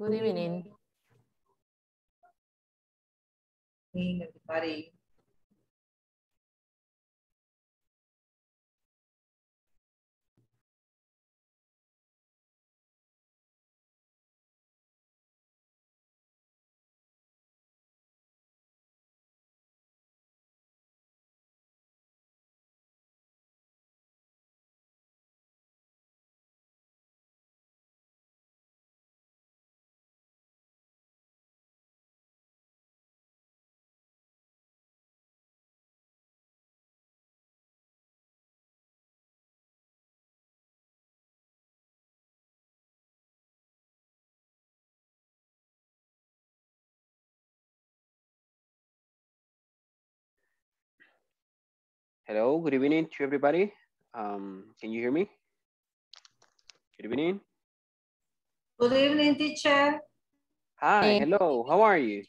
Good evening. Good evening, everybody. Hello, good evening to everybody. Can you hear me? Good evening. Good evening, teacher. Hi, hello, how are you?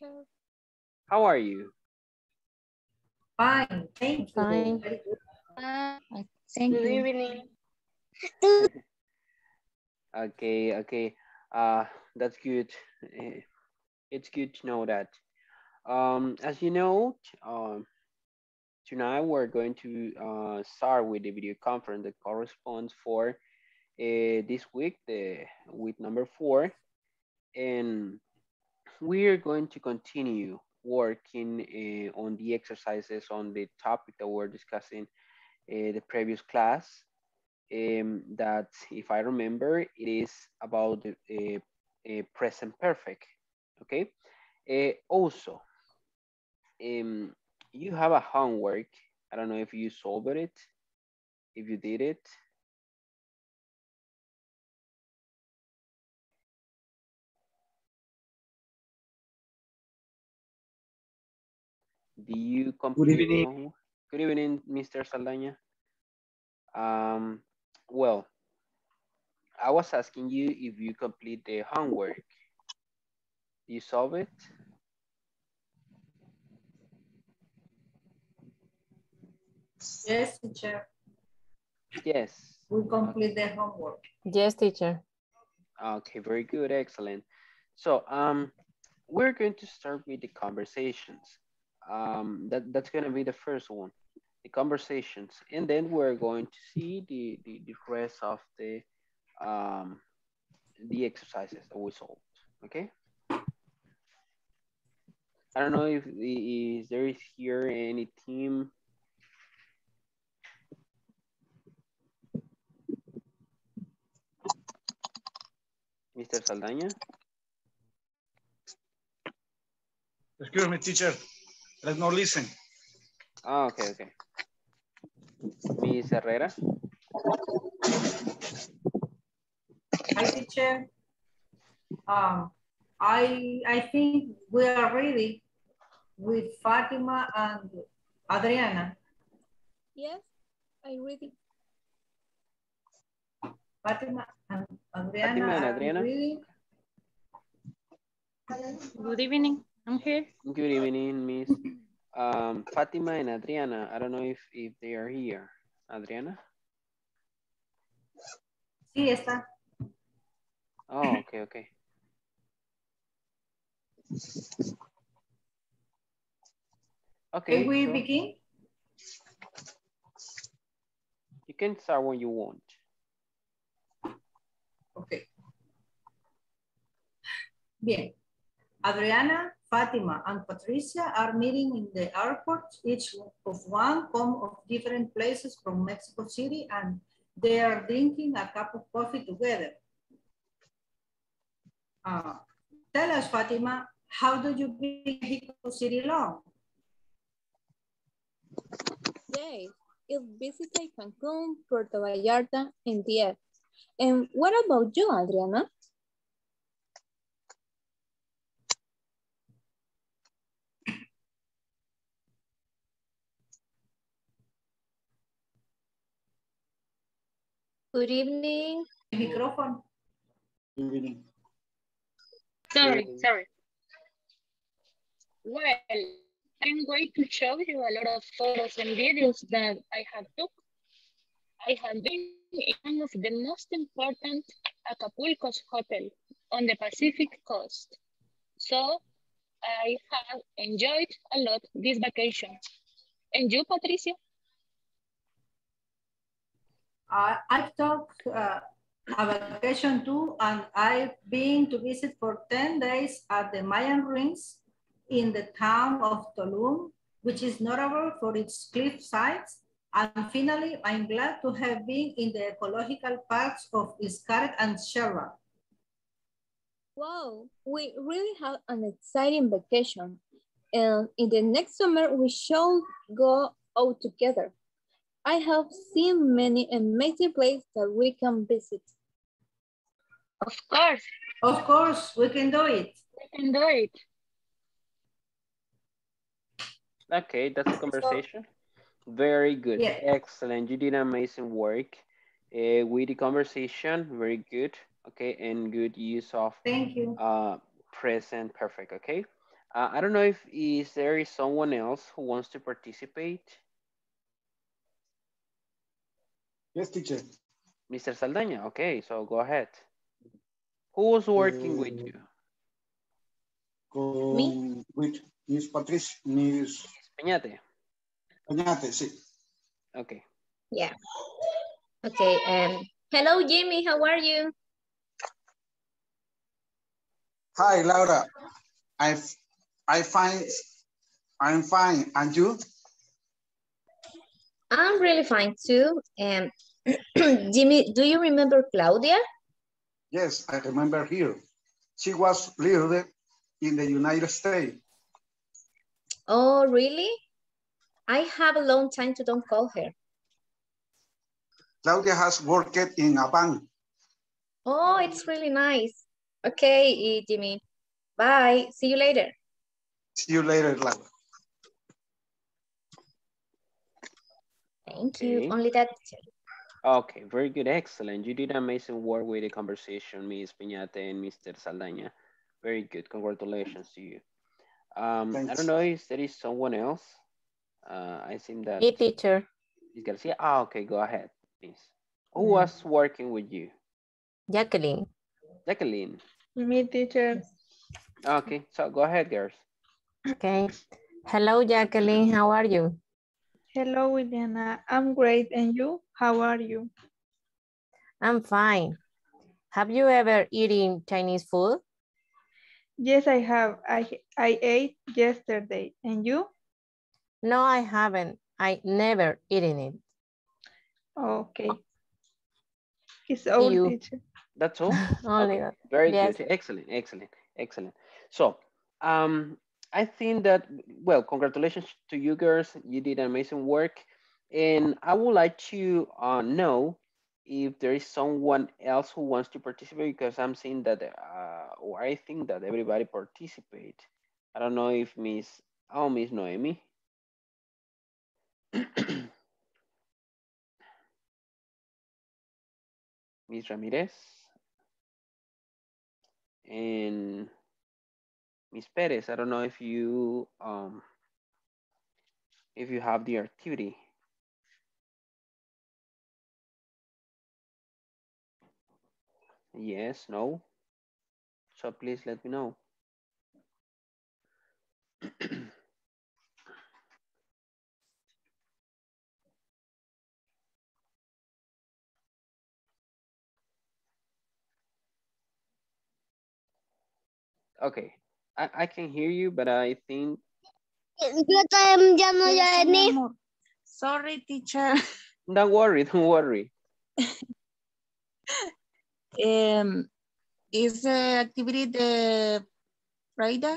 How are you? Fine, thank you. Fine. Thank you. Good evening. Okay, okay, that's good. It's good to know that. As you know, tonight we're going to start with the video conference that corresponds for this week, the week number 4, and we're going to continue working on the exercises on the topic that we're discussing the previous class. That, if I remember, it is about the present perfect. Okay. Also. You have a homework. I don't know if you solved it, if you did it. Do you complete? Good evening. Good evening, Mr. Saldaña. Well, I was asking you if you complete the homework. You solve it? Yes, teacher. Yes. We complete the homework. Yes, teacher. Okay, very good, excellent. So we're going to start with the conversations. That's going to be the first one, the conversations. And then we're going to see the rest of the exercises that we solved, okay? I don't know if there is here any team. Mr. Saldaña? Excuse me, teacher. Let's not listen. Oh, okay, okay. Ms. Herrera? Hi, teacher. I think we are ready with Fatima and Adriana. Yes, I'm ready. Fatima and Adriana. Good evening. I'm here. Good evening, Miss Fatima and Adriana. I don't know if they are here. Adriana? Sí, está. Oh, okay, okay. Okay. Can we begin? You can start when you want. Okay. Bien. Adriana, Fatima, and Patricia are meeting in the airport. Each of one come of different places from Mexico City, and they are drinking a cup of coffee together. Tell us, Fatima, how do you be Mexico City long? Yes, it visited Cancun, Puerto Vallarta, and Diaz. And what about you, Adriana? Good evening. Microphone. Good evening. Sorry. Well, I'm going to show you a lot of photos and videos that I have took. I have been in one of the most important Acapulco's hotel on the Pacific coast. So I have enjoyed a lot this vacation. And you, Patricia? I've talked a vacation too, and I've been to visit for 10 days at the Mayan ruins in the town of Tulum, which is notable for its cliff sites. And finally, I'm glad to have been in the ecological parks of Iscaret and Sherra. Wow, we really had an exciting vacation. And in the next summer, we shall go out together. I have seen many amazing places that we can visit. Of course, we can do it. We can do it. Okay, that's a conversation. Very good, yeah. Excellent. You did amazing work with the conversation. Very good. Okay, and good use of thank you. Present perfect. Okay, I don't know if there is someone else who wants to participate. Yes, teacher. Mr. Saldaña. Okay, so go ahead. Who was working with you? Me. With Miss Patricia, Miss Piñate. Okay. Yeah. Okay. Hello, Jimmy. How are you? Hi, Laura. I'm fine. And you? I'm really fine too. Jimmy, do you remember Claudia? Yes, I remember her. She was lived in the United States. Oh, really? I have a long time to don't call her. Claudia has worked in a bank. Oh, it's really nice. Okay, Jimmy. Bye. See you later. See you later, Laura. Thank you. Only that. Okay, very good. Excellent. You did amazing work with the conversation, Ms. Piñate and Mr. Saldaña. Very good. Congratulations to you. I don't know if there is someone else. I think that... Hey, teacher. Is Garcia? Ah, okay, go ahead, please. Who was working with you? Jacqueline. Jacqueline. Me, teacher. Okay, so go ahead, girls. Okay. Hello, Jacqueline. How are you? Hello, Liliana. I'm great. And you? How are you? I'm fine. Have you ever eaten Chinese food? Yes, I have. I ate yesterday. And you? No, I haven't. I never eaten it. Okay. It's all, teacher. That's all? Only okay. Very yes. Good. Excellent, excellent, excellent. So, I think that, well, congratulations to you girls. You did amazing work. And I would like to know if there is someone else who wants to participate, because I'm seeing that, or I think that everybody participate. I don't know if Miss Noemi. Miss Ramirez and Miss Perez. I don't know if you have the activity. Yes, no. So please let me know. Okay, I can hear you, but I think... Sorry, teacher. Don't worry, don't worry. Is the activity the Friday?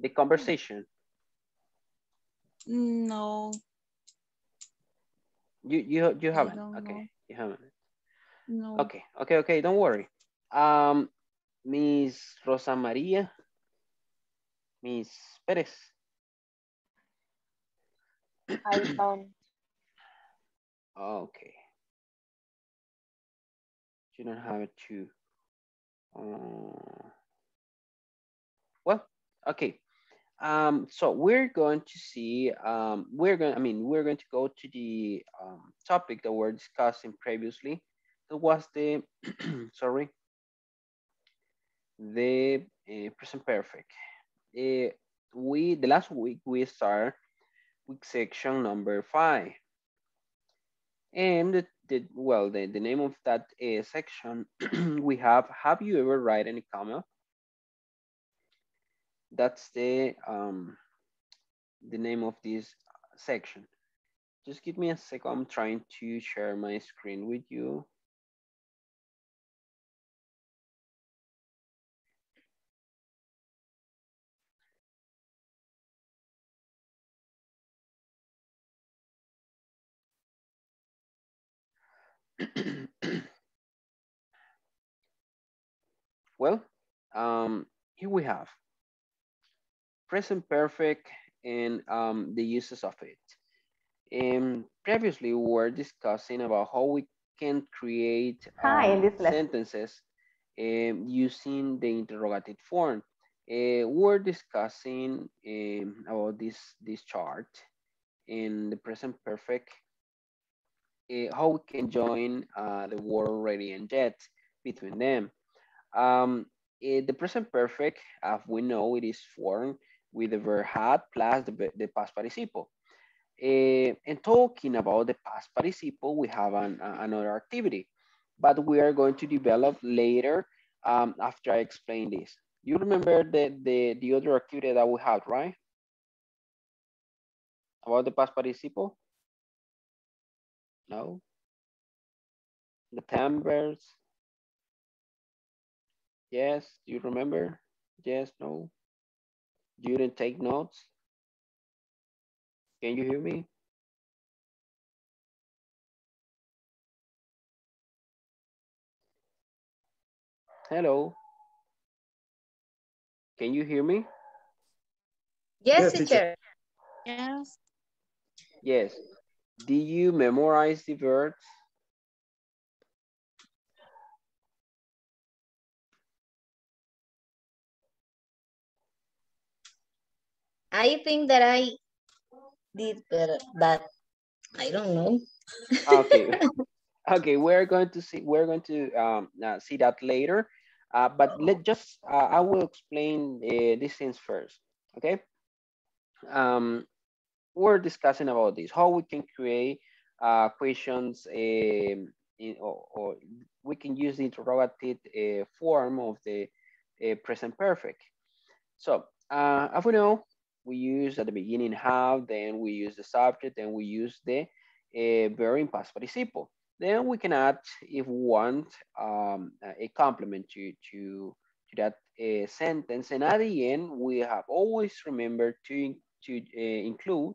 The conversation? No. You haven't? Okay, know. You haven't. No. Okay, okay, okay, don't worry. Miss Rosa María, Miss Perez. I found. Okay. You don't have to. Well, okay. So we're going to see. We're going to go to the topic that we're discussing previously. That was the sorry. the present perfect. The last week we start with section number 5. And the name of that section we have you ever ride in a camel? That's the name of this section. Just give me a second. I'm trying to share my screen with you. Well, here we have present perfect and the uses of it. Previously, we were discussing about how we can create sentences using the interrogative form. We're discussing about this chart in the present perfect, how we can join the word already and yet between them. The present perfect, as we know, it is formed with the verb had plus the past participle. And talking about the past participle, we have another activity, but we are going to develop later after I explain this. You remember the other activity that we had, right? About the past participle? No? The tempers? Yes, do you remember? Yes, no? You didn't take notes? Can you hear me? Hello. Can you hear me? Yes, teacher. Yes. Yes. Did you memorize the verbs? I think that I did better, but I don't know. Okay, we're going to see that later, but I will explain these things first. Okay, we're discussing about this, how we can create questions or we can use the interrogative form of the present perfect. So as we know, we use at the beginning have, then we use the subject, then we use the verb in past participle. Then we can add, if we want, a complement to that sentence. And at the end, we have always remembered to include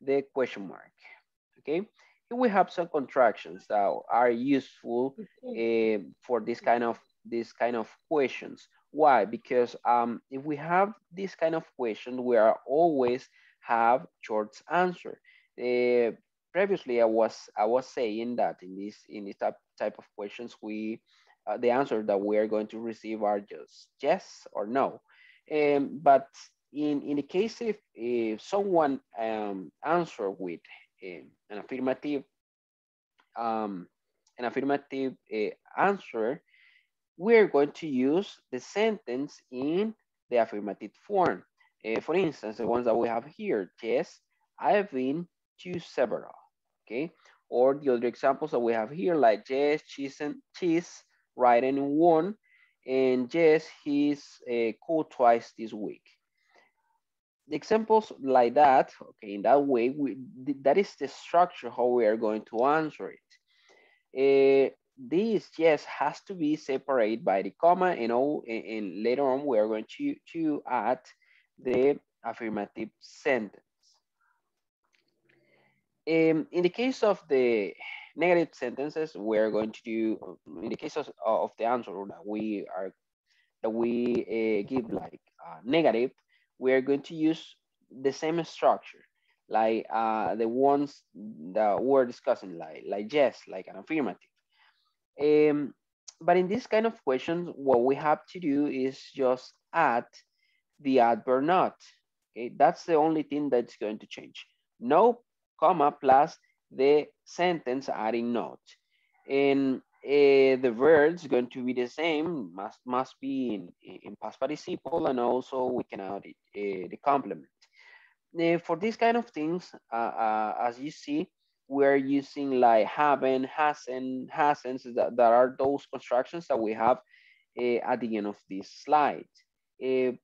the question mark, okay? Here we have some contractions that are useful for this kind of questions. Why? Because if we have this kind of question, we are always have short answer. Previously, I was saying that in this type of questions, the answer that we are going to receive are just yes or no. But in the case if someone answer with an affirmative answer, we're going to use the sentence in the affirmative form. For instance, the ones that we have here, yes, I have been to several, okay? Or the other examples that we have here, like yes, she's riding one, and yes, he's called twice this week. The examples like that, okay, in that way, that is the structure how we are going to answer it. This yes has to be separated by the comma and later on we are going to add the affirmative sentence. In the case of the negative sentences, we're going to do in the case of the answer that we give like negative, we are going to use the same structure like the ones that we're discussing, like yes, like an affirmative. But in this kind of questions, what we have to do is just add the adverb not. Okay? That's the only thing that's going to change. No, comma, plus the sentence adding not. And the verbs going to be the same, must be in past participle, and also we can add the complement. For these kind of things, as you see, we're using like haven't, hasn't, hasn't, so that are those constructions that we have at the end of this slide. It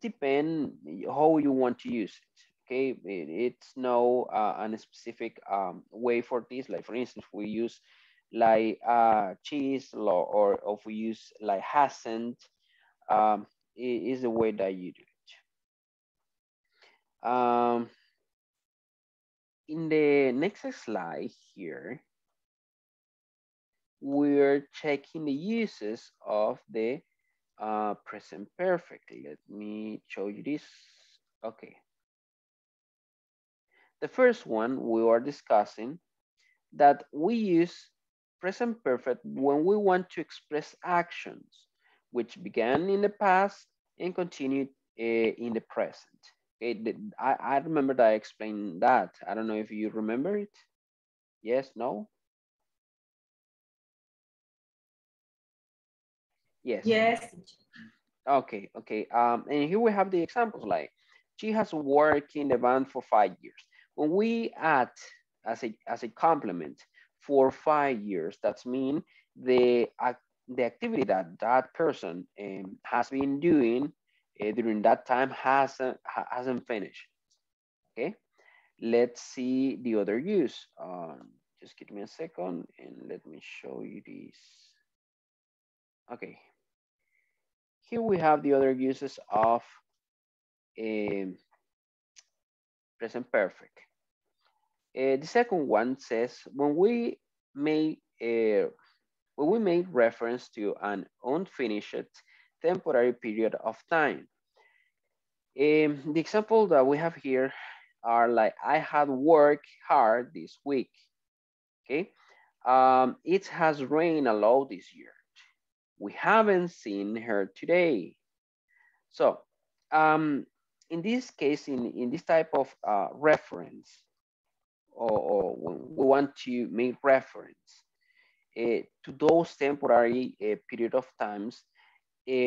depends how you want to use it, okay? It's no a specific way for this. Like, for instance, we use like cheese, or if we use like hasn't, is the way that you do it. In the next slide here, we're checking the uses of the present perfect. Let me show you this. Okay. The first one we are discussing, that we use present perfect when we want to express actions which began in the past and continued in the present. I remember that I explained that. I don't know if you remember it. Yes, no? Yes. Yes. Okay, okay. And here we have the examples like, she has worked in the band for 5 years. When we add as a complement, for 5 years, that's mean the activity that person has been doing during that time hasn't finished. Okay, let's see the other use. Just give me a second and let me show you this. Okay, here we have the other uses of present perfect. The second one says, when we make reference to an unfinished temporary period of time. The example that we have here are like, I had worked hard this week, okay? It has rained a lot this year. We haven't seen her today. So in this case, in this type of reference, or when we want to make reference to those temporary period of times,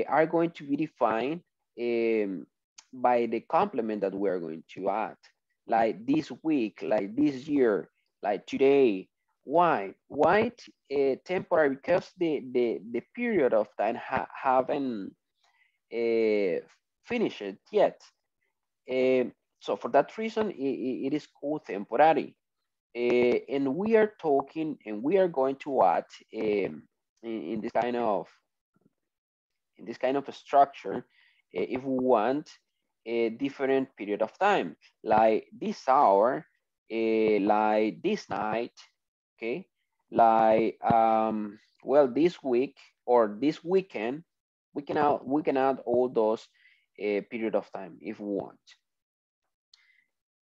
are going to be defined by the complement that we're going to add, like this week, like this year, like today. Why? Why temporary? Because the period of time haven't finished yet. So for that reason, it is called temporary. And we are talking, and we are going to add in this kind of a structure, if we want a different period of time, like this hour, like this night, okay, like well, this week or this weekend, we can add all those period of time if we want.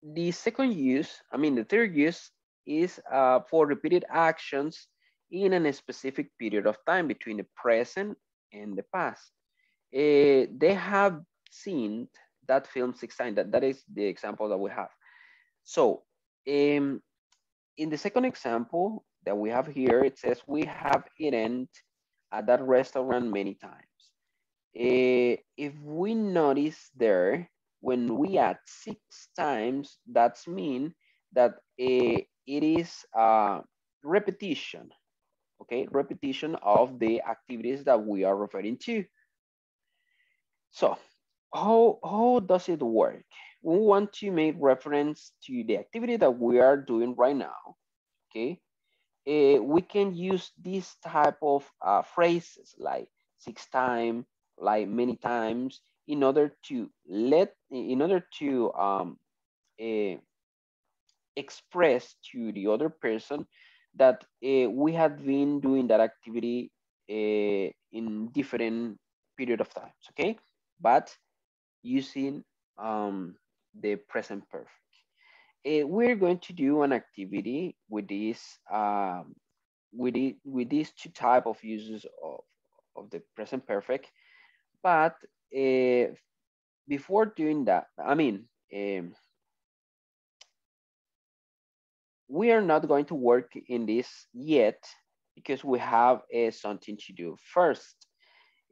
The second use, I mean, the third use is for repeated actions in a specific period of time between the present and the past. They have seen that film 6 times. That is the example that we have. So in the second example that we have here, it says we have eaten at that restaurant many times. If we notice there, when we add 6 times, that's mean that it is repetition, okay? Repetition of the activities that we are referring to. So how does it work? We want to make reference to the activity that we are doing right now, okay? We can use this type of phrases like 6 times, like many times, in order to express to the other person that we have been doing that activity in different period of times, okay? But using the present perfect. We're going to do an activity with these 2 types of uses of the present perfect, but before doing that, I mean, we are not going to work in this yet because we have something to do. First,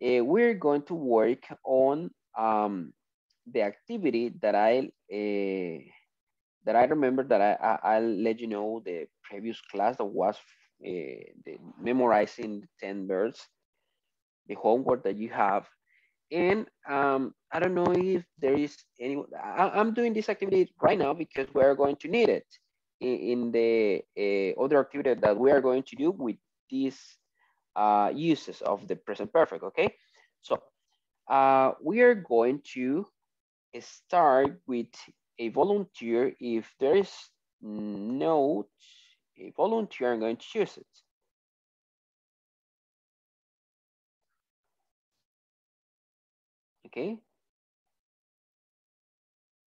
we're going to work on the activity that I remember that I'll let you know the previous class that was the memorizing 10 words, the homework that you have. And I don't know if there is any, I'm doing this activity right now because we're going to need it in the other activity that we are going to do with these uses of the present perfect, okay? So we are going to start with a volunteer. If there is no volunteer, I'm going to choose it. Okay,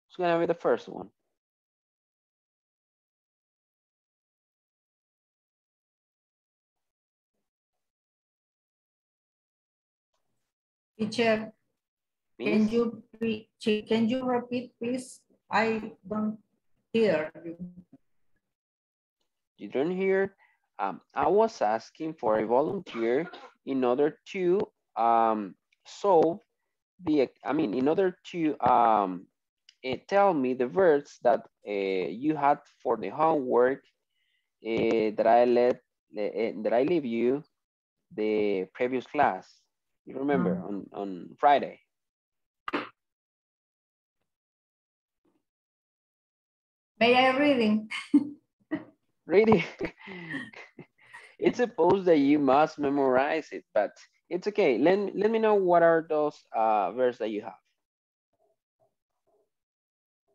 it's gonna be the first one. Teacher, can you repeat, please? I don't hear you. You don't hear? I was asking for a volunteer in order to solve the, tell me the words that you had for the homework that I leave you the previous class. You remember on Friday. May I reading? Reading. It's supposed that you must memorize it, but it's okay. Let me know what are those words that you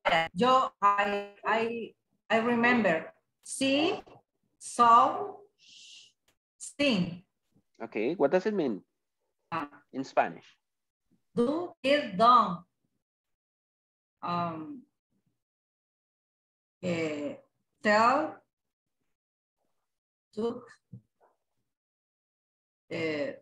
have. I remember. See, saw, sing. Okay, what does it mean in Spanish? Do is done. Tell, took, ¿qué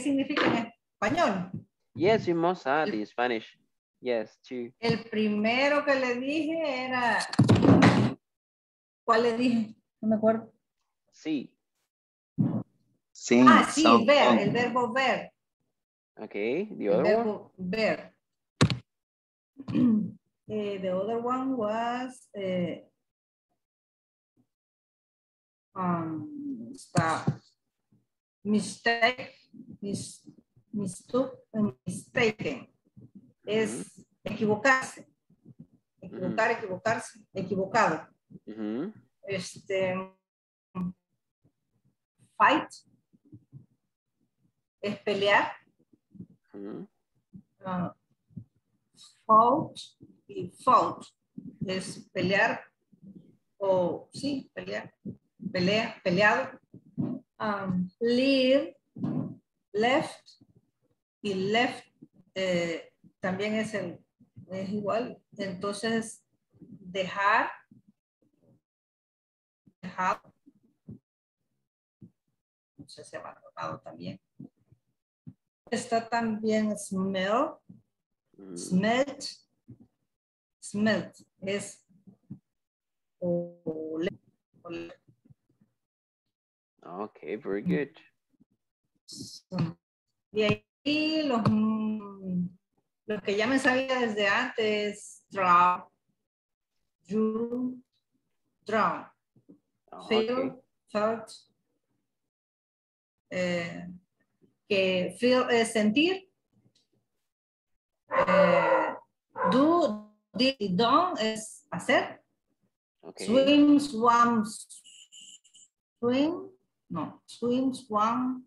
significa en español? Yes, you must add in Spanish. Yes, too. El primero que le dije era... ¿Cuál le dije? No me acuerdo. Sí. Sing, sí, so ver, el verbo ver. Okay, the other one. El verbo ver. The other one was... mistaken. Es equivocarse. Equivocarse, equivocado. Fight. Es pelear. Fault y fault. Es pelear o sí, pelear. Pelea, peleado. Leave, left y left también es igual. Entonces, dejar, no sé si abandonado también. Está también smell, smelt es o left. Okay, very good. Y ahí los que ya me sabía desde antes, draw, drew, drawn, feel, felt, que feel es sentir, do, did, done es hacer, okay. Swim, swam, swim. No, swim, swam,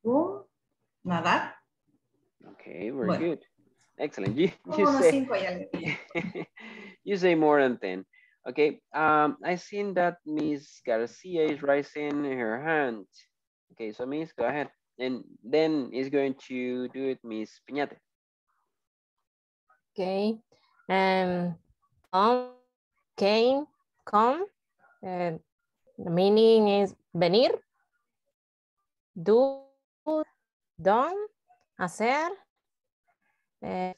swim, nadar. Okay, very good. Excellent. You say more than 10. Okay, I seen that Miss Garcia is raising her hand. Okay, so Miss, go ahead. And then is going to do it Miss Piñate. Okay, come, the meaning is venir, do, done, hacer,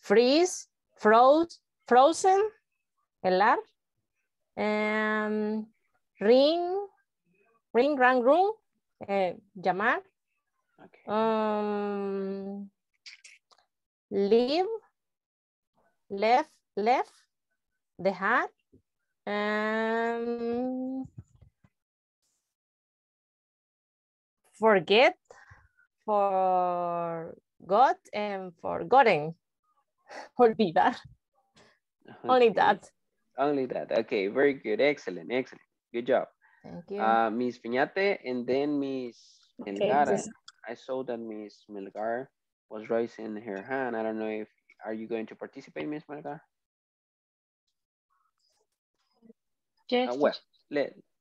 freeze, froze, frozen, helar, Ring, rang, room, llamar, okay. Leave, left, dejar, forget, forgot, and forgotten. Olvidar. Okay. Only that. Only that. Okay, very good. Excellent, excellent. Good job. Thank you. Miss Piñate and then Miss Melgar. Okay, I saw that Miss Melgar was raising her hand. I don't know if, are you going to participate, Miss Melgar? Yes. Well,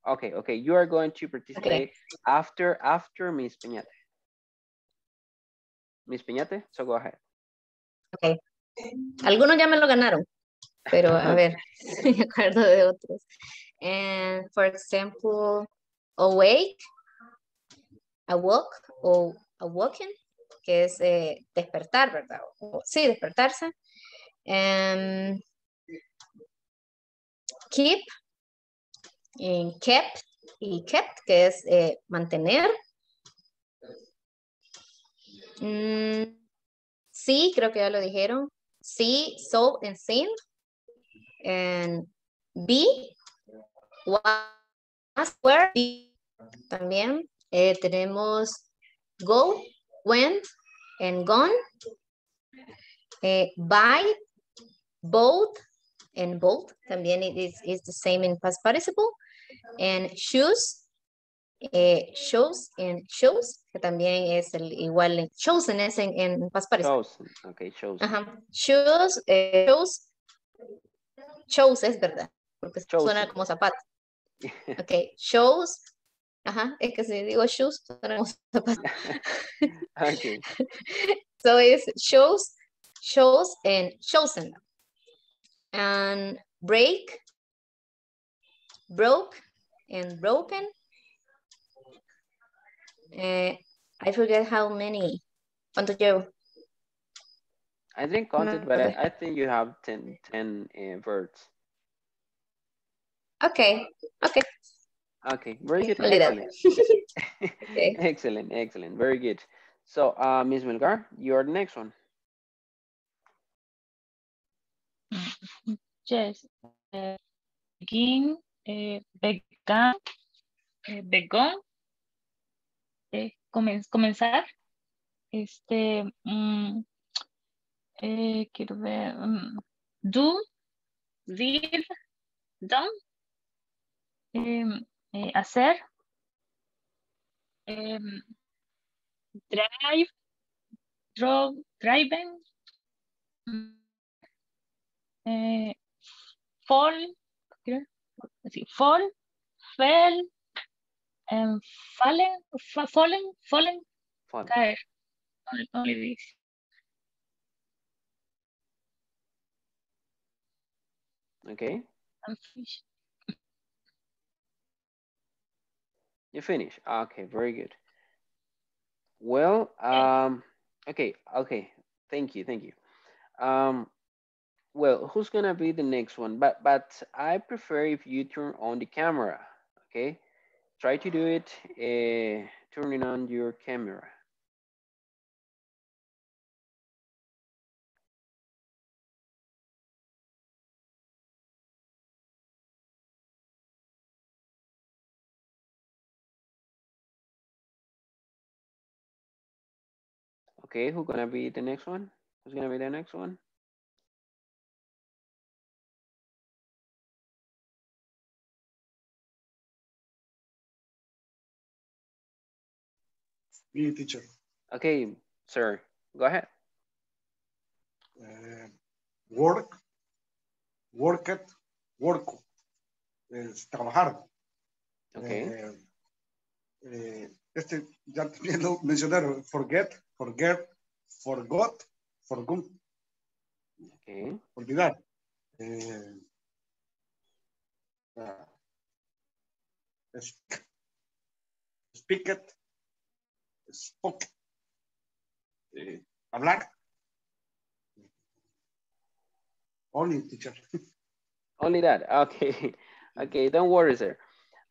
okay, you are going to participate after Miss Piñate. Miss Piñate, so go ahead. Okay. Algunos ya me lo ganaron, pero a ver, me acuerdo de otros. And for example, awake, awoke, o awoken, que es despertar, ¿verdad? Sí, despertarse. Keep, kept, y kept, que es mantener. Sí, creo que ya lo dijeron. See, saw, and seen. And be, was, where, be. También tenemos go, went, and gone. By, both, and both. También it is the same in past participle. And choose, shows, and shows, que también es el igual, chosen es en past participle. Chosen, ok, chosen. Ajá, choose, shows es verdad, porque chosen suena como zapato. Ok, shows, ajá, es que si digo shoes, suena como zapato. Ok. So it's shows, shows, and chosen. And break, broke, and broken. I forget how many. ¿Cuántos llevo? I didn't count it, but I think you have 10 words. Okay. Okay. Okay. Very good. Excellent. Okay. Excellent. Excellent. Very good. So, Ms. Melgar, your next one. Yes. Begin. Began. Begun. Comenzar, quiero ver, do, did, done, hacer, drive, drove, driving, fall, fell, fallen. Caer. Only this. Okay. I'm finished. You finish. Okay, very good. Well, okay. Thank you. Well, who's gonna be the next one? But I prefer if you turn on the camera. Okay. Try to do it, turning on your camera. Okay, who's gonna be the next one? Teacher. Okay, sir, go ahead. Work, es trabajar. Okay. Ya lo mencionaron, forget, forgot, forgot. Okay. Olvidar. Speak it. Spoke, hablar. Only, teacher. Only that. Okay. Don't worry, sir.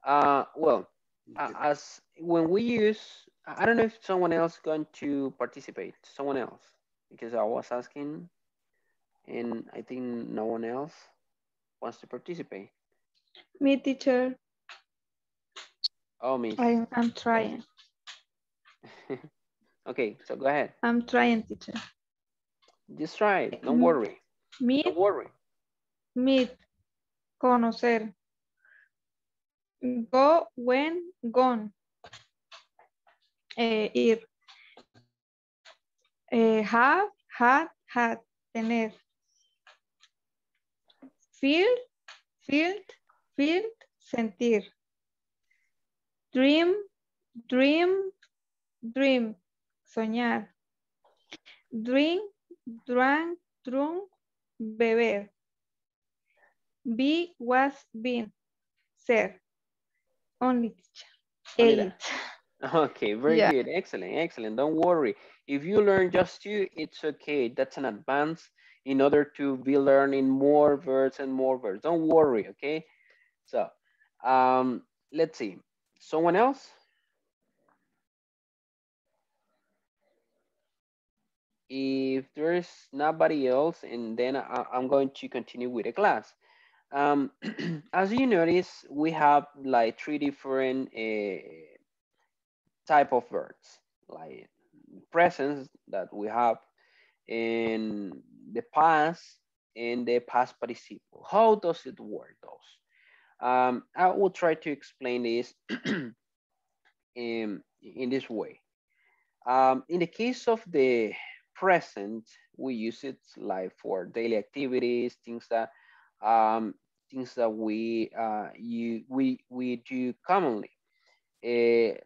Well, as when we use, I don't know if someone else going to participate, someone else, because I was asking and I think no one else wants to participate. Me, teacher. Oh, me. I'm trying. Okay, so go ahead. I'm trying, teacher. Just try it, don't worry. Meet. Don't worry. Meet. Conocer. Go, when, gone. Ir. Have, had, had. Tener. Feel, field, field. Sentir. Dream, dream, dream. Soñar. Drink, drank, drunk. Beber. Be, was, been. Ser. Only teacher. Eight. Okay, very good. Excellent, excellent. Don't worry. If you learn just two, it's okay. That's an advance in order to be learning more verbs and more verbs. Don't worry, okay? So, let's see. Someone else? If there is nobody else, and then I'm going to continue with the class. As you notice, we have like three different type of verbs, like presence that we have in the past and the past participle. How does it work, those? I will try to explain this in this way. In the case of the present, we use it like for daily activities, things that we do commonly.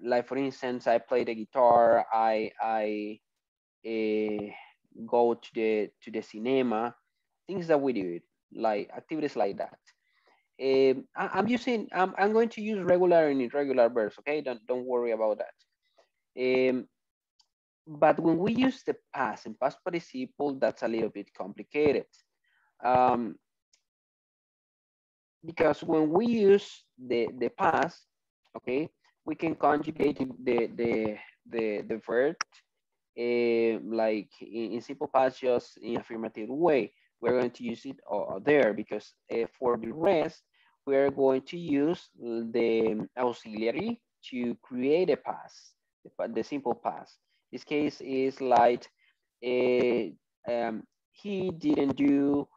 Like for instance, I play the guitar. I go to the cinema. Things that we do, like activities like that. I'm going to use regular and irregular verbs. Okay, don't worry about that. But when we use the past and past participle, that's a little bit complicated. Because when we use the past, okay, we can conjugate the verb like in simple past, just in affirmative way. We're going to use it there because for the rest, we're going to use the auxiliary to create a past, the simple past. This case is like he didn't do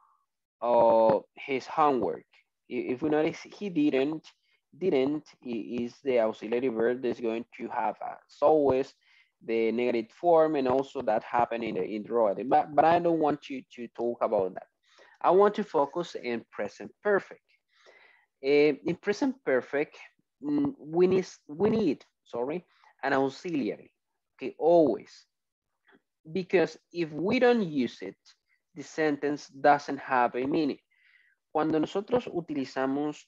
his homework. If we notice, he didn't is the auxiliary verb that's going to have as always the negative form, and also that happened in drawing. But I don't want you to talk about that. I want to focus in present perfect. In present perfect, we need an auxiliary. Okay, always. Because if we don't use it, the sentence doesn't have a meaning. Cuando nosotros utilizamos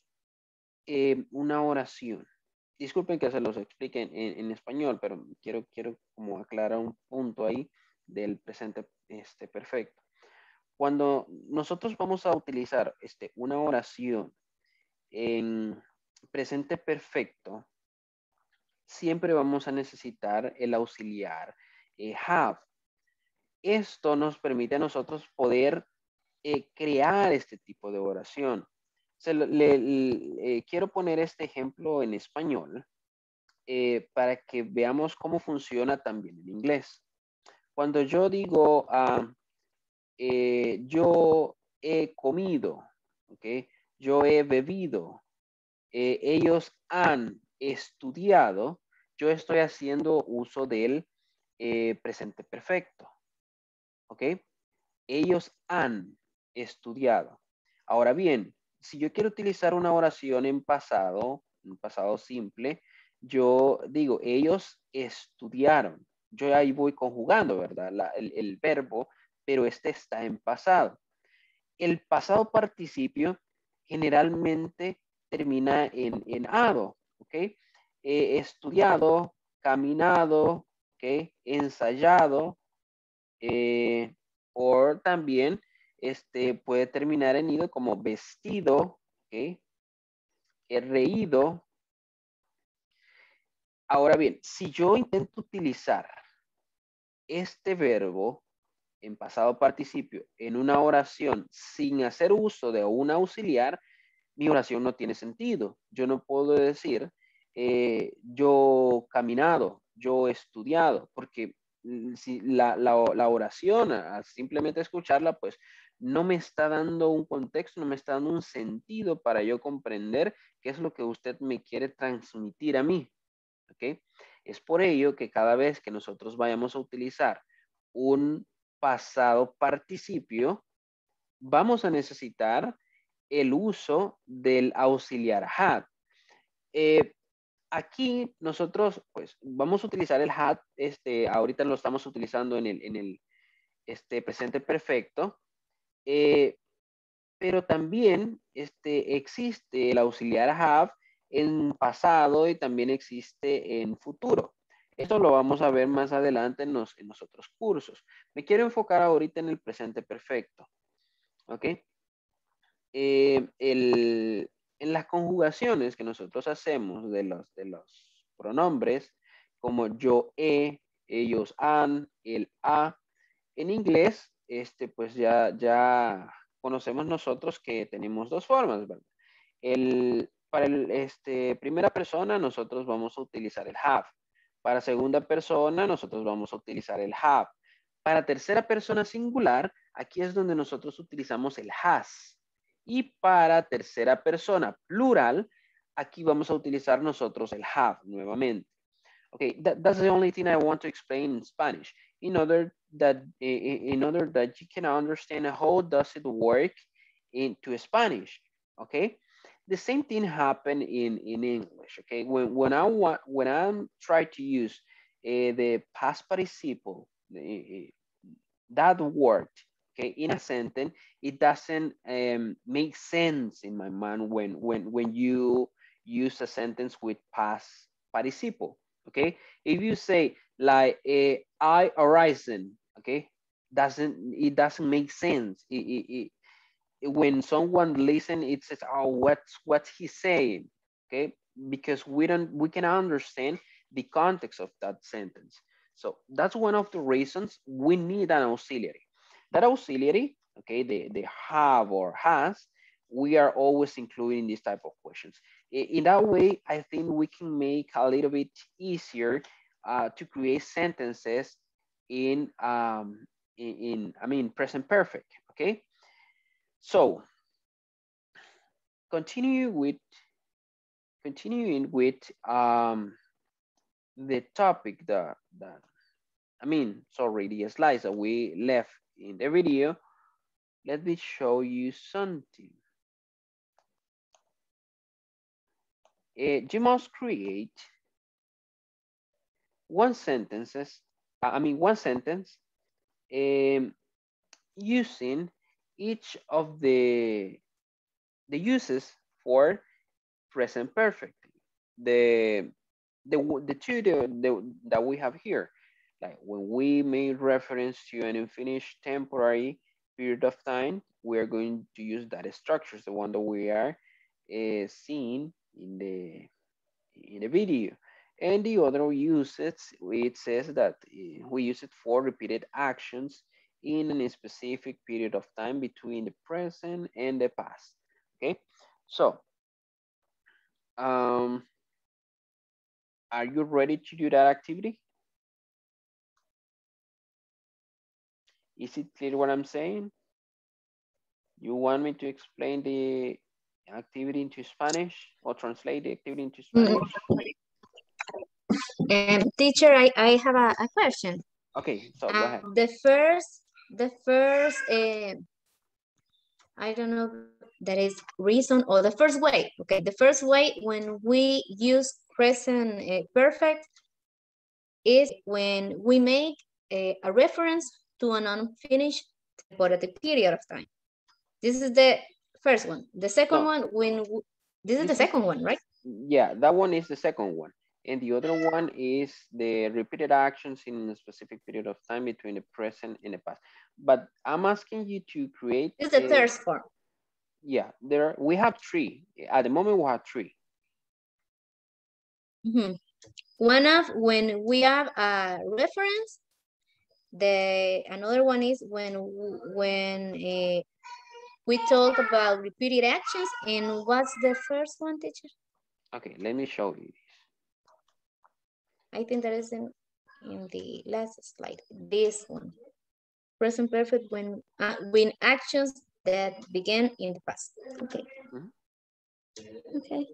una oración, disculpen que se los explique en español, pero quiero como aclarar un punto ahí del presente perfecto. Cuando nosotros vamos a utilizar una oración en presente perfecto, siempre vamos a necesitar el auxiliar have. Esto nos permite a nosotros poder crear este tipo de oración. Quiero poner este ejemplo en español para que veamos cómo funciona también en inglés. Cuando yo digo yo he comido, okay, yo he bebido, ellos han estudiado, yo estoy haciendo uso del presente perfecto. Okay. Ellos han estudiado. Ahora bien, si yo quiero utilizar una oración en pasado simple, yo digo, ellos estudiaron. Yo ahí voy conjugando, ¿verdad? El verbo, pero está en pasado. El pasado participio generalmente termina en ado, ¿ok? He estudiado, caminado, ¿ok? Ensayado, o también puede terminar en ido como vestido, okay, he reído, Ahora bien, si yo intento utilizar este verbo en pasado participio en una oración sin hacer uso de un auxiliar, mi oración no tiene sentido. Yo no puedo decir yo caminado, yo estudiado, porque si la oración, al simplemente escucharla, pues no me está dando un contexto, no me está dando un sentido para yo comprender qué es lo que usted me quiere transmitir a mí. ¿Okay? Es por ello que cada vez que nosotros vayamos a utilizar un pasado participio, vamos a necesitar el uso del auxiliar had. Aquí nosotros pues vamos a utilizar el had, ahorita lo estamos utilizando en el presente perfecto. Pero también existe el auxiliar have en pasado y también existe en futuro. Esto lo vamos a ver más adelante en los otros cursos. Me quiero enfocar ahorita en el presente perfecto. ¿Ok? En las conjugaciones que nosotros hacemos de los pronombres, como yo he, ellos han, él ha, en inglés, pues ya conocemos nosotros que tenemos dos formas, ¿verdad? Para primera persona nosotros vamos a utilizar el have. Para segunda persona nosotros vamos a utilizar el have. Para tercera persona singular, aquí es donde nosotros utilizamos el has. Y para tercera persona plural, aquí vamos a utilizar nosotros el have nuevamente. Okay, that's the only thing I want to explain in Spanish. In order that you can understand how does it work into Spanish, okay? The same thing happened in English, okay? When I'm trying to use the past participle, that word, okay, in a sentence, it doesn't make sense in my mind when you use a sentence with past participle, okay? If you say like I arisen, okay, it doesn't make sense. When someone listen, it says, oh, what's he saying? Okay, because we can understand the context of that sentence. So that's one of the reasons we need an auxiliary. That auxiliary, okay, the have or has, we are always including this type of questions. In that way, I think we can make a little bit easier to create sentences in present perfect, okay? So, continuing with the topic the slides that we left in the video, let me show you something. You must create one sentence using each of the uses for present perfect. The two that we have here, like when we made reference to an unfinished temporary period of time, we are going to use that structure, the one that we are seeing in the video. And the other uses, it says that we use it for repeated actions in a specific period of time between the present and the past, okay? So, are you ready to do that activity? Is it clear what I'm saying? You want me to explain the activity into Spanish or translate the activity into Spanish? Teacher, I have a question. Okay, so go ahead. The first, I don't know that is reason or the first way. Okay, the first way when we use present perfect is when we make a reference to an unfinished temporary period of time. This is the first one. The second one, this is the second one, right? Yeah, that one is the second one. And the other one is the repeated actions in a specific period of time between the present and the past. But I'm asking you to create... This is the third form. Yeah, we have three. At the moment, we have three. Mm-hmm. One of when we have a reference. The another one is when we talk about repeated actions. And what's the first one, teacher? Okay, let me show you this. I think that is in the last slide. This one, present perfect when actions that began in the past. Okay. Mm-hmm. Okay.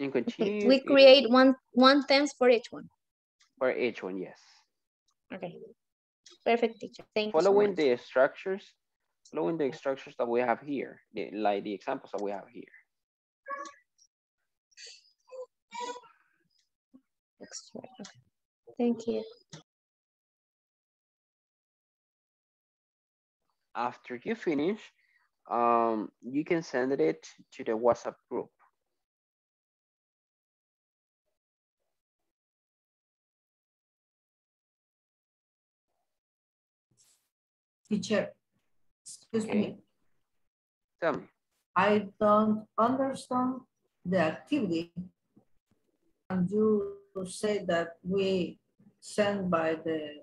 Okay. We create one tense for each one. For each one, yes. Okay. Perfect, teacher. Thank you. Following the structures, following the structures that we have here, like the examples that we have here. Thank you. After you finish, you can send it to the WhatsApp group. Teacher, excuse me. Tell me. I don't understand the activity. And you say that we send by the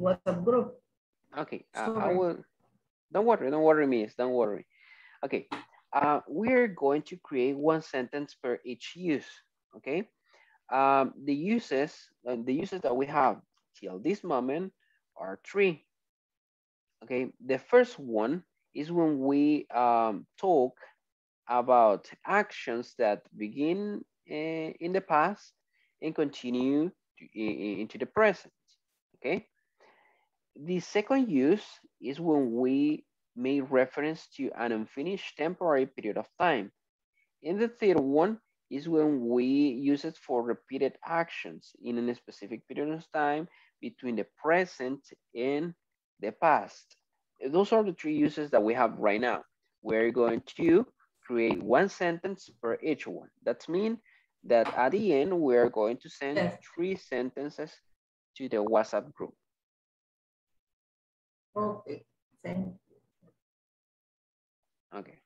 WhatsApp group. Okay, I will. Don't worry, miss, don't worry. Okay, we're going to create one sentence per each use, okay? The uses that we have till this moment are three, okay? The first one is when we talk about actions that begin in the past and continue into the present, okay? The second use is when we make reference to an unfinished temporary period of time. And the third one is when we use it for repeated actions in a specific period of time between the present and the past. Those are the three uses that we have right now. We're going to create one sentence per each one. That means that at the end, we're going to send three sentences to the WhatsApp group. Okay, thank you. Okay.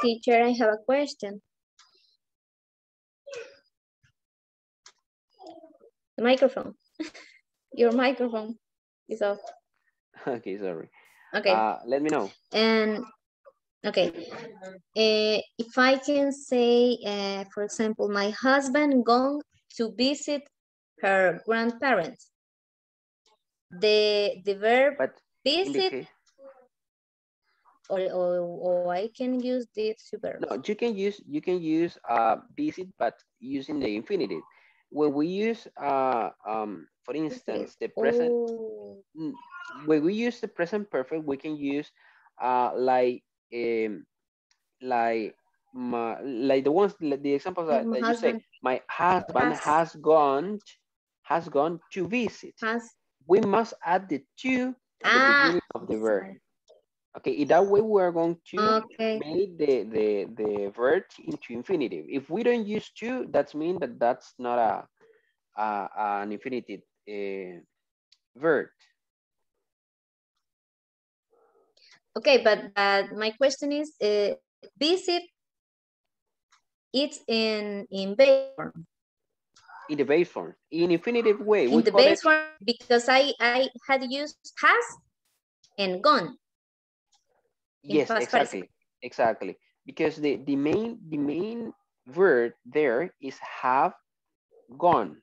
Teacher, I have a question. The microphone. Your microphone is off. Okay, sorry. Okay. Let me know. And okay, if I can say, for example, my husband gone to visit her grandparents. The verb but visit, or I can use this verb. No, you can use visit, but using the infinitive. When we use for instance, the present. Oh. When we use the present perfect, we can use like the ones, the examples that, you say. My husband has gone to visit. We must add the to at the beginning of the verb. Okay, in that way we are going to make the verb into infinitive. If we don't use to, that means that that's not an infinitive verb. Okay, but my question is, visit, it's in base form. In the base form, in infinitive way. In the base form, because I had used has and gone. Yes, exactly, exactly. Because the main verb there is have gone.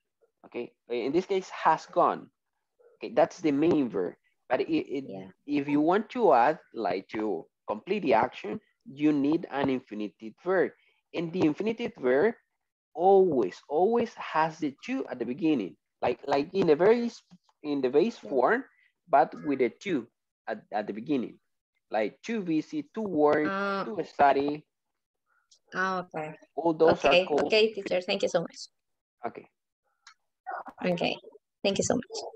Okay, in this case, has gone. Okay, that's the main verb. But if you want to add, like to complete the action, you need an infinitive verb. And the infinitive verb always has the to at the beginning, like in the base form, but with a to at the beginning, like to visit, to work, to study. Okay. All those are called. Okay, teacher, thank you so much. Okay. Okay, thank you so much.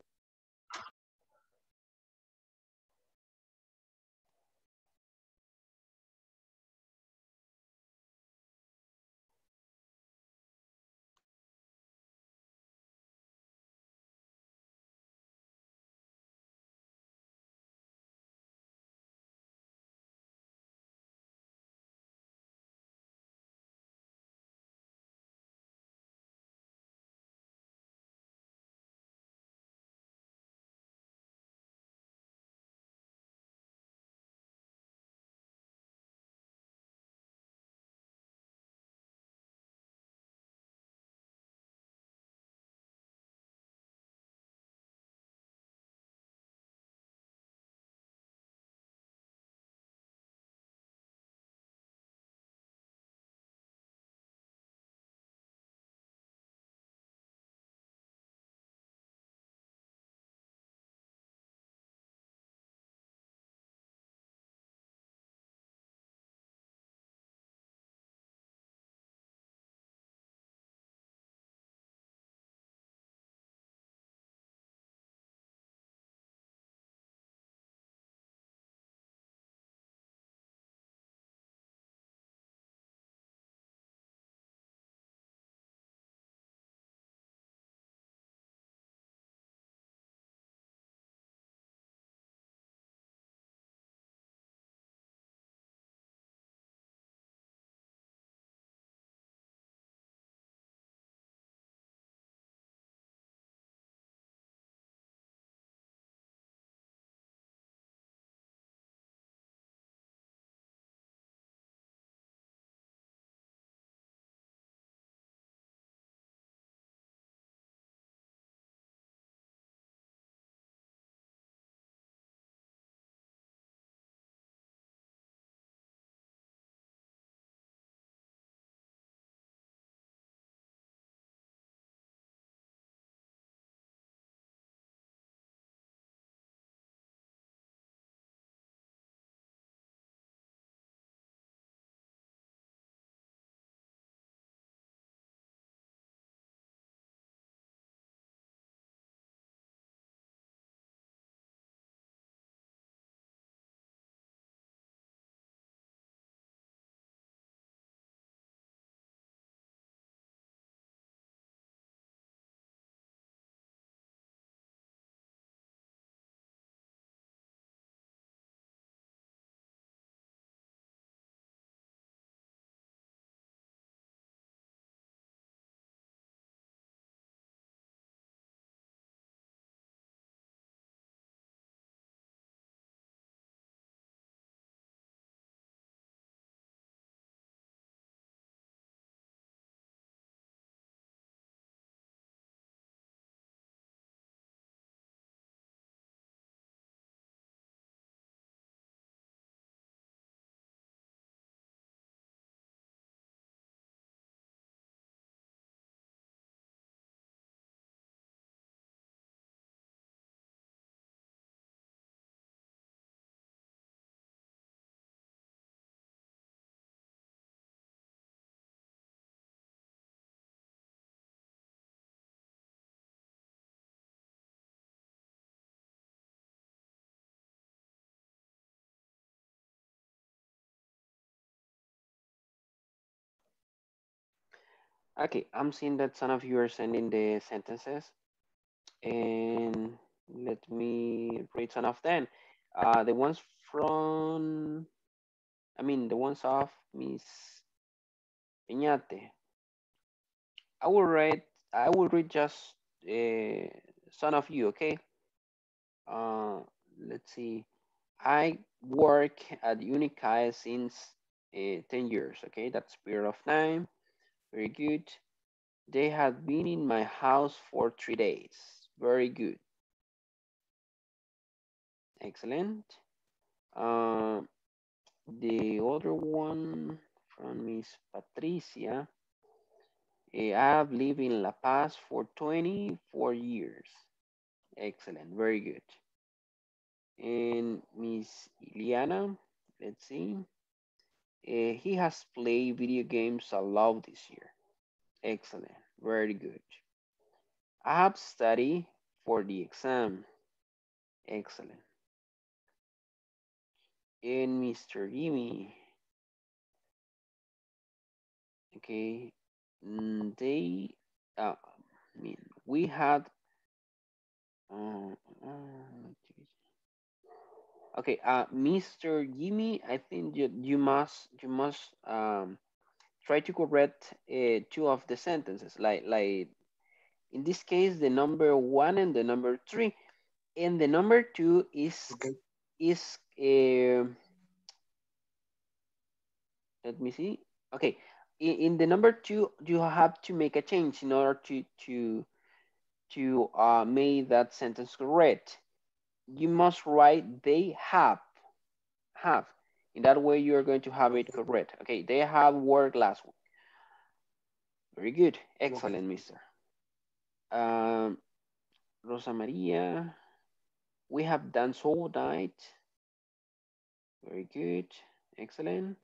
Okay, I'm seeing that some of you are sending the sentences, and let me read some of them. The ones from, I mean, the ones of Miss Piñate. I will read just some of you, okay? Let's see. I work at Unicaja since 10 years, okay? That's a period of time. Very good. They have been in my house for 3 days. Very good. Excellent. The other one from Miss Patricia. I have lived in La Paz for 24 years. Excellent, very good. And Miss Liliana, let's see. He has played video games a lot this year. Excellent, very good. I have studied for the exam. Excellent. And Mr. Jimmy. Okay. They, I mean, we had, okay, Mr. Jimmy, I think you must try to correct two of the sentences, like in this case, the number one and the number three, and the number two is okay. Let me see, okay. In the number two, you have to make a change in order to make that sentence correct. You must write they have. In that way, you are going to have it correct. Okay, they have worked last week. Very good, excellent, mister. Rosa Maria, we have danced all night. Very good, excellent.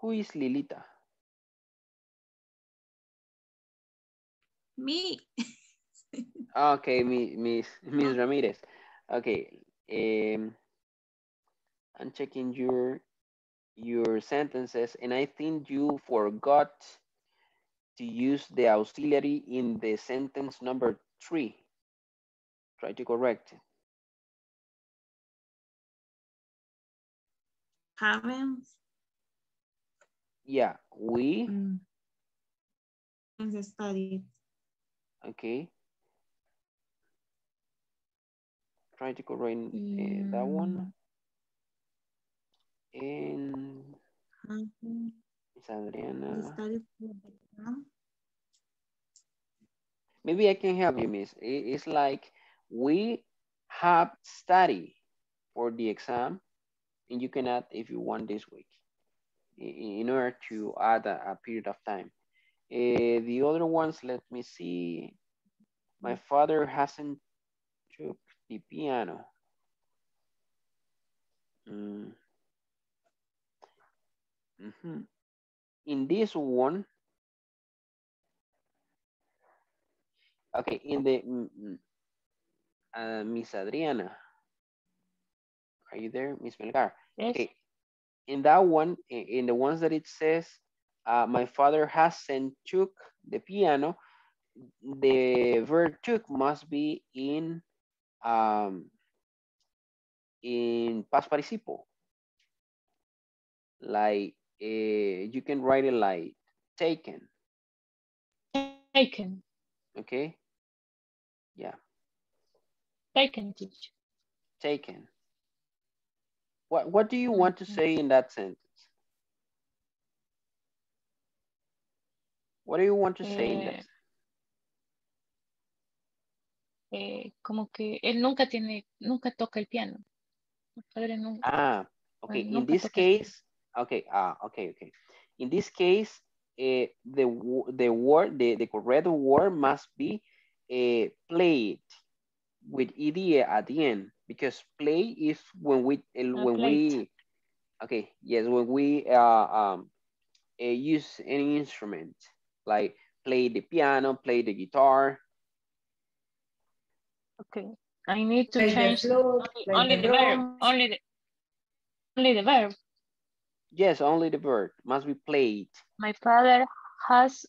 Who is Lilita? Me. Okay, Miss Ramirez. Okay, I'm checking your sentences, and I think you forgot to use the auxiliary in the sentence number three. Try to correct it. Haven't. Yeah, we. Studied. Okay. Try to correct that one. And Miss Adriana. Maybe I can help you, Miss. It's like we have studied for the exam, and you can add if you want this week in order to add a period of time. The other ones, let me see. My father hasn't took the piano. In this one, okay, in the Miss Adriana, are you there, Miss Melgar? Yes. Okay. In that one, in the ones that it says, my father hasn't took the piano, the verb took must be in past participle. Like, you can write it like taken. Taken. Okay. Yeah. Taken, teacher. Taken. What do you want to say in that sentence? What do you want to say in that? Como que él nunca toca el piano. Mi padre nunca, okay. In this case, okay. Okay. In this case, the correct word must be played with ed at the end, because play is when we use any instrument, like play the piano, play the guitar. Okay, I need to change the only the verb. only the verb. Yes, only the verb must be played. My father has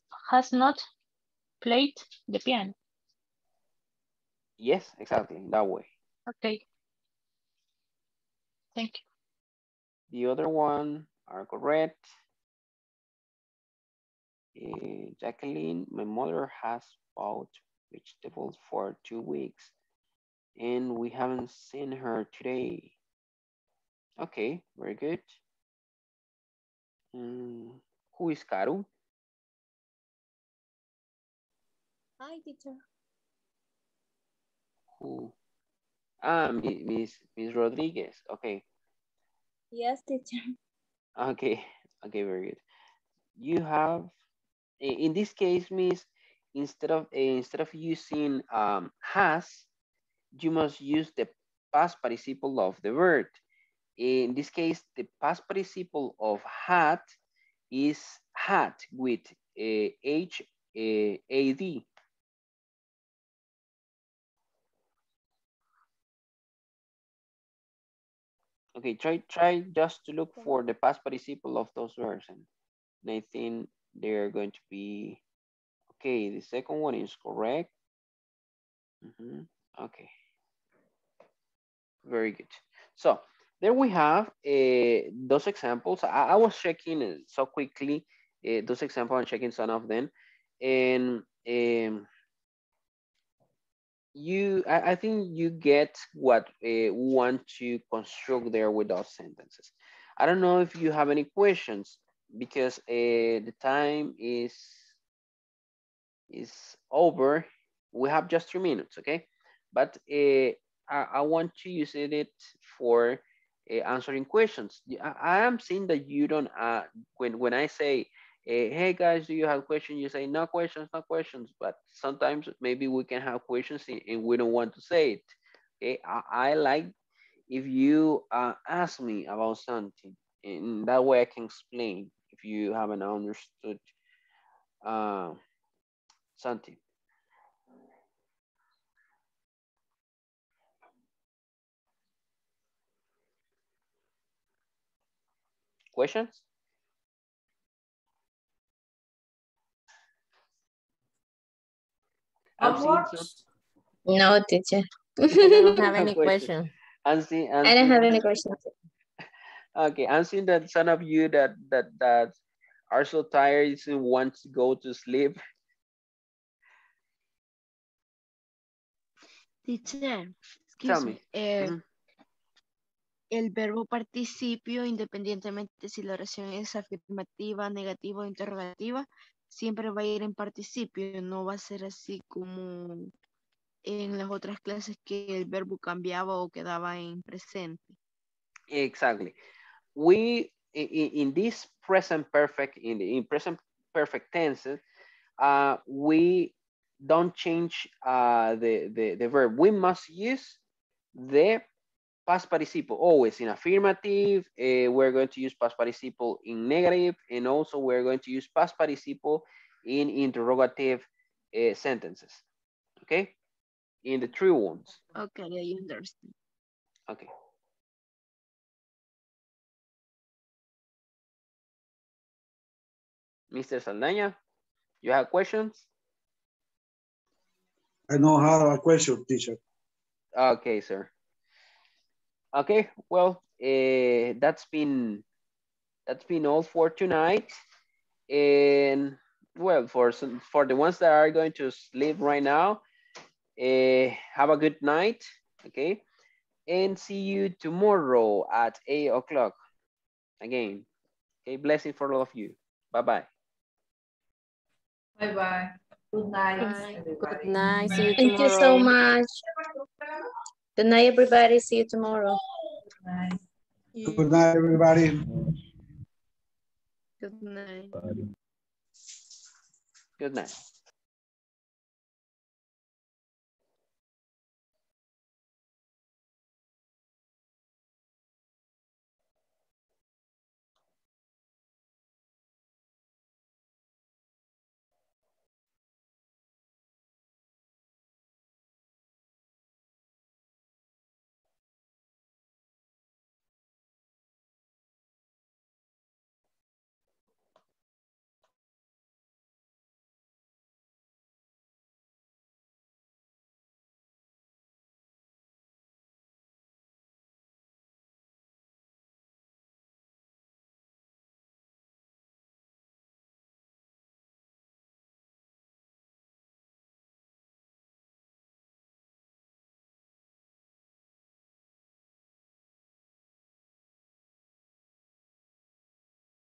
not played the piano. Yes, exactly, that way. Okay. Thank you. The other one are correct. Jacqueline, my mother has bought vegetables for 2 weeks and we haven't seen her today. Okay, very good. Who is Caru? Hi, teacher. Who? Ah, Miss Rodriguez. Okay. Yes, teacher. Okay. Okay, very good. You have, in this case, Miss, instead of using has, you must use the past participle of the verb. In this case, the past participle of had is had with H-A-D. Okay, try just to look for the past participle of those verbs, and I think they're going to be okay. The second one is correct. Okay, very good. So there we have those examples. I was checking so quickly those examples and checking some of them, and I think you get what we want to construct there with those sentences. I don't know if you have any questions because the time is over. We have just 3 minutes, okay? But I want to use it for answering questions. I am seeing that you don't, when I say, hey guys, do you have questions? You say, no questions, but sometimes maybe we can have questions and we don't want to say it. Okay, I like if you ask me about something, and that way I can explain if you haven't understood something. Questions? No, teacher. I don't have any question. I don't have any questions. Okay, I'm seeing that some of you that are so tired and want to go to sleep. Teacher, excuse me. El verbo participio, independientemente si la oración es afirmativa, negativa o interrogativa, siempre va a ir en participio, no va a ser así como en las otras clases que el verbo cambiaba o quedaba en presente. Exactly. We, in this present perfect, in present perfect tense, we don't change the verb. We must use the past participle always in affirmative. We're going to use past participle in negative, and also we're going to use past participle in interrogative sentences. Okay, in the three ones. Okay, I understand. Okay. Mr. Saldaña, you have questions? I don't have a question, teacher. Okay, sir. Okay, well, that's been all for tonight, and well, for the ones that are going to sleep right now, have a good night, okay, and see you tomorrow at 8 o'clock again. Okay, blessing for all of you. Bye bye. Bye bye. Good night. Bye. Good night. See you tomorrow. Thank you so much. Good night, everybody. See you tomorrow. Good night. Good night, everybody. Good night. Good night. Good night.